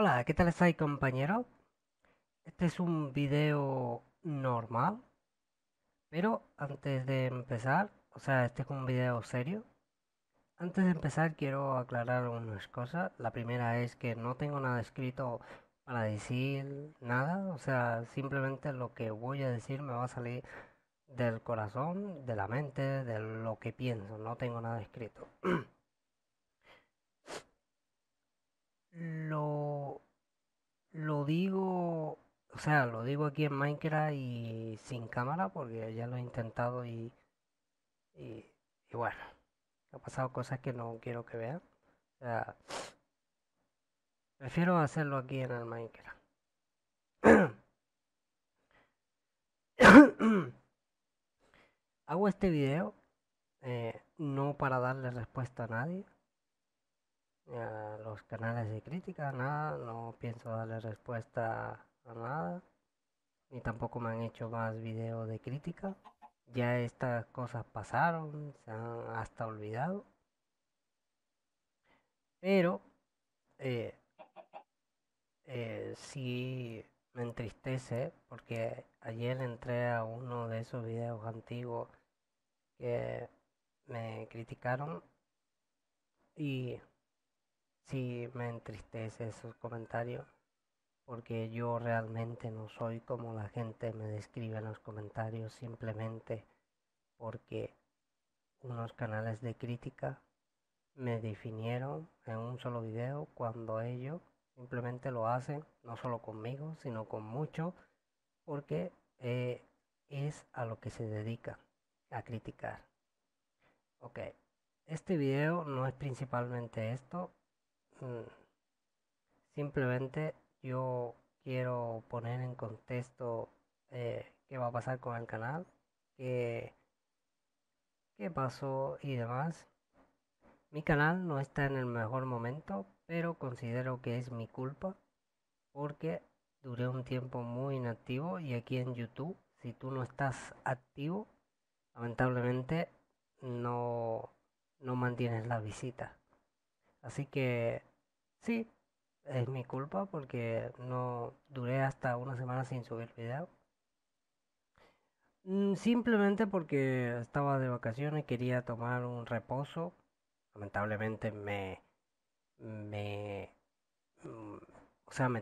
Hola, ¿qué tal estáis, compañeros? Este es un video normal, pero antes de empezar, este es un video serio. Antes de empezar quiero aclarar unas cosas. La primera es que no tengo nada escrito para decir nada, simplemente lo que voy a decir me va a salir del corazón, de la mente, de lo que pienso, no tengo nada escrito. Lo digo, lo digo aquí en Minecraft y sin cámara, porque ya lo he intentado y bueno, ha pasado cosas que no quiero que vean. Prefiero hacerlo aquí en el Minecraft. Hago este video no para darle respuesta a nadie, a los canales de crítica, nada, no pienso darle respuesta a nada, ni tampoco me han hecho más videos de crítica. Ya estas cosas pasaron, se han hasta olvidado. Pero sí me entristece, porque ayer entré a uno de esos videos antiguos que me criticaron y sí me entristece esos comentarios, porque yo realmente no soy como la gente me describe en los comentarios, simplemente porque unos canales de crítica me definieron en un solo video, cuando ellos simplemente lo hacen, no solo conmigo, sino con muchos, porque es a lo que se dedica, a criticar. Ok, este video no es principalmente esto, simplemente yo quiero poner en contexto qué va a pasar con el canal, qué pasó y demás. Mi canal no está en el mejor momento, pero considero que es mi culpa, porque duré un tiempo muy inactivo y aquí en YouTube, si tú no estás activo, lamentablemente no mantienes la visita. Así que sí, es mi culpa porque no duré hasta una semana sin subir video, simplemente porque estaba de vacaciones, quería tomar un reposo. Lamentablemente me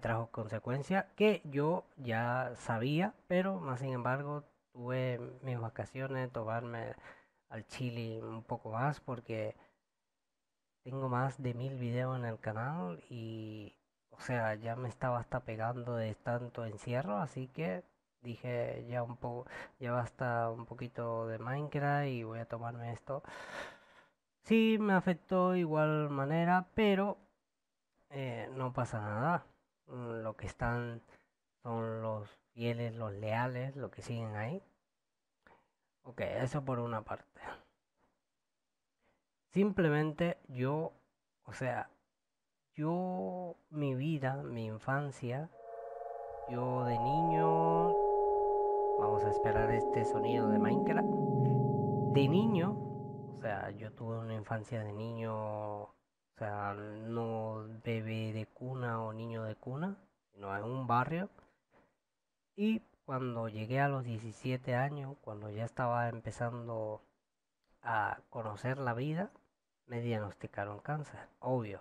trajo consecuencias que yo ya sabía, pero más sin embargo tuve mis vacaciones, tomarme al chili un poco más, porque tengo más de 1000 videos en el canal y, ya me estaba hasta pegando de tanto encierro, así que dije ya basta un poquito de Minecraft y voy a tomarme esto. Sí, me afectó de igual manera, pero no pasa nada. Lo que están son los fieles, los leales, los que siguen ahí. Ok, eso por una parte. Simplemente yo, mi vida, mi infancia, yo de niño, vamos a esperar este sonido de Minecraft, de niño, yo tuve una infancia de niño, no bebé de cuna o niño de cuna, sino en un barrio, y cuando llegué a los 17 años, cuando ya estaba empezando a conocer la vida, me diagnosticaron cáncer, obvio.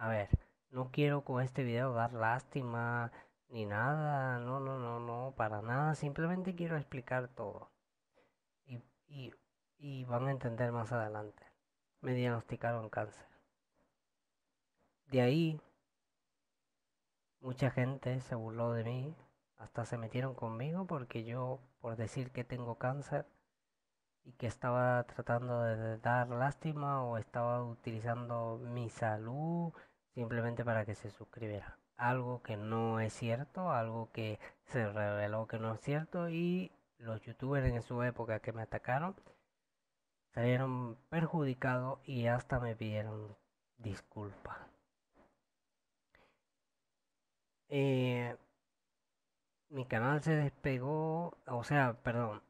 A ver, no quiero con este video dar lástima ni nada, no, para nada, simplemente quiero explicar todo y van a entender más adelante. Me diagnosticaron cáncer. De ahí, mucha gente se burló de mí, hasta se metieron conmigo porque yo, por decir que tengo cáncer, y que estaba tratando de dar lástima o estaba utilizando mi salud simplemente para que se suscribiera. Algo que no es cierto, algo que se reveló que no es cierto, y los youtubers en su época que me atacaron salieron perjudicados y hasta me pidieron disculpas. Mi canal se despegó, perdón.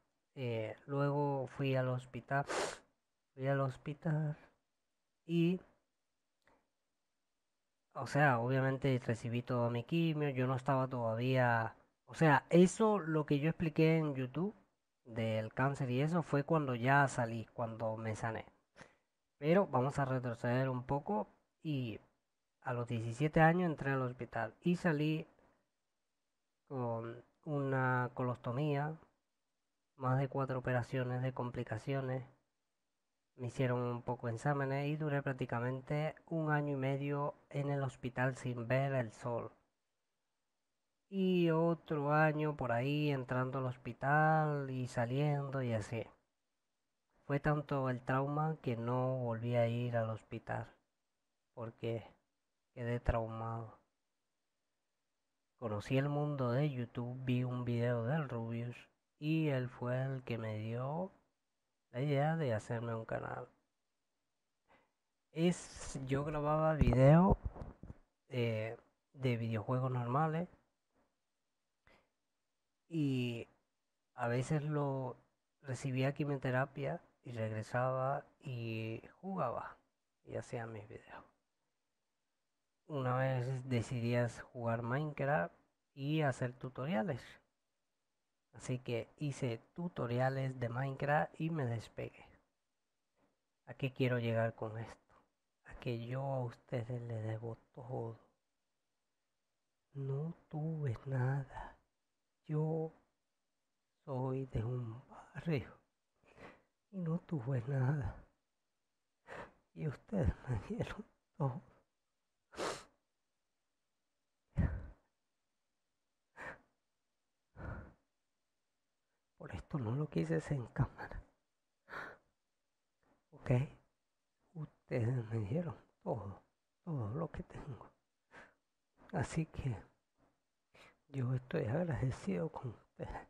Luego fui al hospital y o sea, obviamente recibí todo mi quimio, yo no estaba todavía, o sea, eso lo que yo expliqué en YouTube del cáncer y eso fue cuando ya salí, cuando me sané. Pero vamos a retroceder un poco y a los 17 años entré al hospital y salí con una colostomía, más de 4 operaciones de complicaciones. Me hicieron un poco de exámenes y duré prácticamente un año y medio en el hospital sin ver el sol. Y otro año por ahí entrando al hospital y saliendo y así. Fue tanto el trauma que no volví a ir al hospital porque quedé traumado. Conocí el mundo de YouTube, vi un video del Rubius y él fue el que me dio la idea de hacerme un canal. Yo grababa videos de videojuegos normales y a veces lo recibía quimioterapia y regresaba y jugaba y hacía mis videos. Una vez decidí jugar Minecraft y hacer tutoriales. Así que hice tutoriales de Minecraft y me despegué. ¿A qué quiero llegar con esto? A que yo a ustedes les debo todo. No tuve nada. Yo soy de un barrio y no tuve nada. Y ustedes me dieron todo. Por esto no lo quise hacer en cámara. Ok. Ustedes me dieron todo. Todo lo que tengo. Así que yo estoy agradecido con ustedes.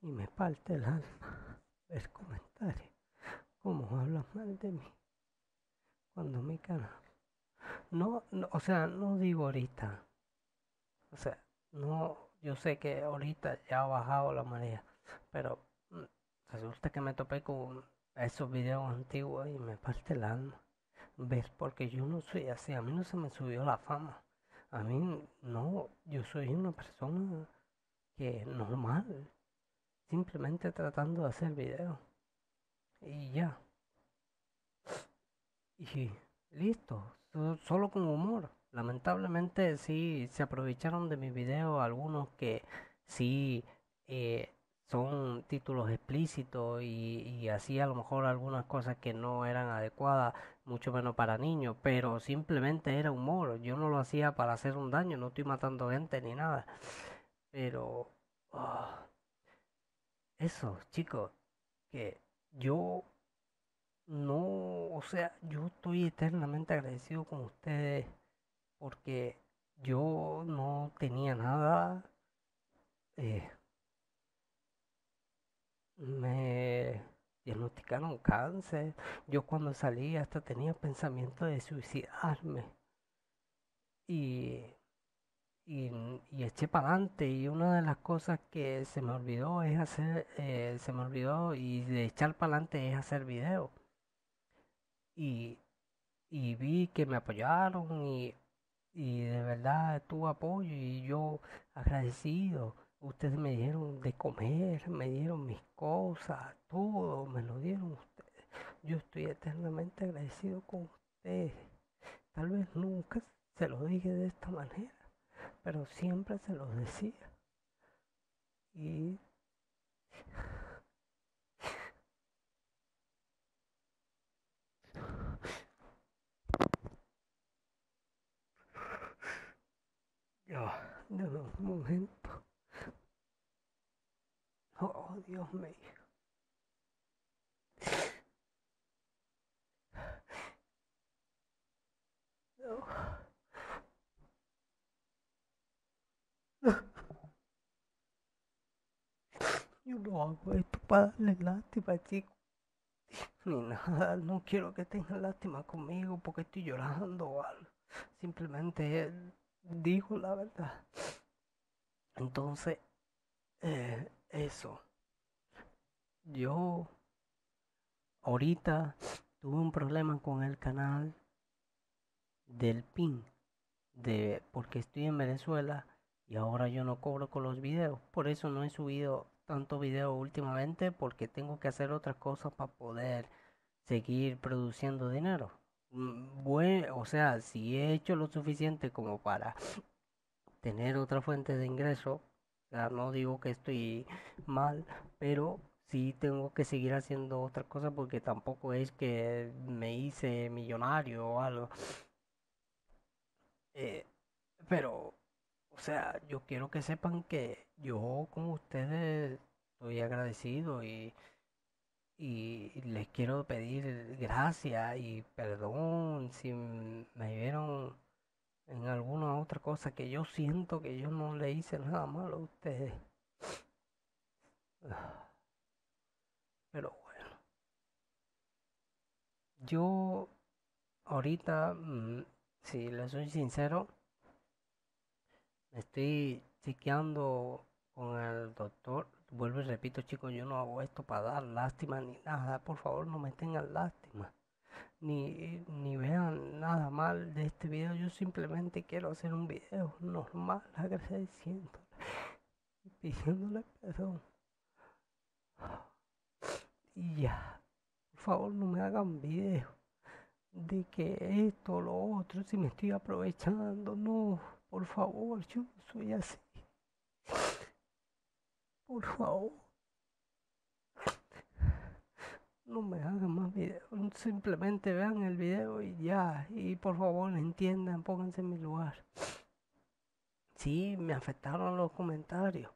Y me parte el alma ver comentarios. Cómo hablan mal de mí. Cuando mi canal. No, o sea, no digo ahorita. O sea, no. Yo sé que ahorita ya ha bajado la marea, pero resulta que me topé con esos videos antiguos y me parte el alma. ¿Ves? Porque yo no soy así, a mí no se me subió la fama. A mí no, yo soy una persona que normal, simplemente tratando de hacer videos. Y ya. Y listo, solo con humor. Lamentablemente sí se aprovecharon de mis videos algunos que sí son títulos explícitos y así a lo mejor algunas cosas que no eran adecuadas, mucho menos para niños, pero simplemente era humor, yo no lo hacía para hacer un daño, no estoy matando gente ni nada, pero eso chicos, que yo no, o sea, yo estoy eternamente agradecido con ustedes. Porque yo no tenía nada, me diagnosticaron cáncer, yo cuando salí hasta tenía pensamiento de suicidarme y eché para adelante y una de las cosas que se me olvidó es hacer, se me olvidó y de echar para adelante es hacer videos y vi que me apoyaron y de verdad tu apoyo y yo agradecido, ustedes me dieron de comer, me dieron mis cosas, todo me lo dieron ustedes, yo estoy eternamente agradecido con ustedes, tal vez nunca se lo dije de esta manera, pero siempre se lo decía y de los momentos. Oh, Dios mío. Yo no hago esto para darle lástima, chicos. Ni nada, no quiero que tengan lástima conmigo porque estoy llorando o algo. Simplemente dijo la verdad. Entonces, eso. Yo ahorita tuve un problema con el canal del pin de porque estoy en Venezuela y ahora yo no cobro con los videos. Por eso no he subido tanto video últimamente, porque tengo que hacer otras cosas para poder seguir produciendo dinero. Bueno, o sea, si he hecho lo suficiente como para tener otra fuente de ingreso, o sea, no digo que estoy mal, pero sí tengo que seguir haciendo otras cosas, porque tampoco es que me hice millonario o algo. Pero, o sea, yo quiero que sepan que yo con ustedes estoy agradecido y les quiero pedir gracias y perdón si me vieron en alguna otra cosa, que yo siento que yo no le hice nada malo a ustedes. Pero bueno, yo ahorita, si les soy sincero, me estoy chequeando con el doctor. Vuelvo y repito, chicos, yo no hago esto para dar lástima ni nada. Por favor, no me tengan lástima, ni vean nada mal de este video. Yo simplemente quiero hacer un video normal, agradeciéndole y pidiéndole perdón. Y ya, por favor, no me hagan video de que esto o lo otro, si me estoy aprovechando. No, por favor, yo no soy así. Por favor, no me hagan más videos, simplemente vean el video y ya. Y por favor, entiendan, pónganse en mi lugar. Sí, me afectaron los comentarios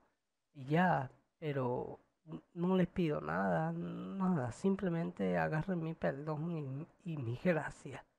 y ya, pero no les pido nada, simplemente agarren mi perdón y mi gracia.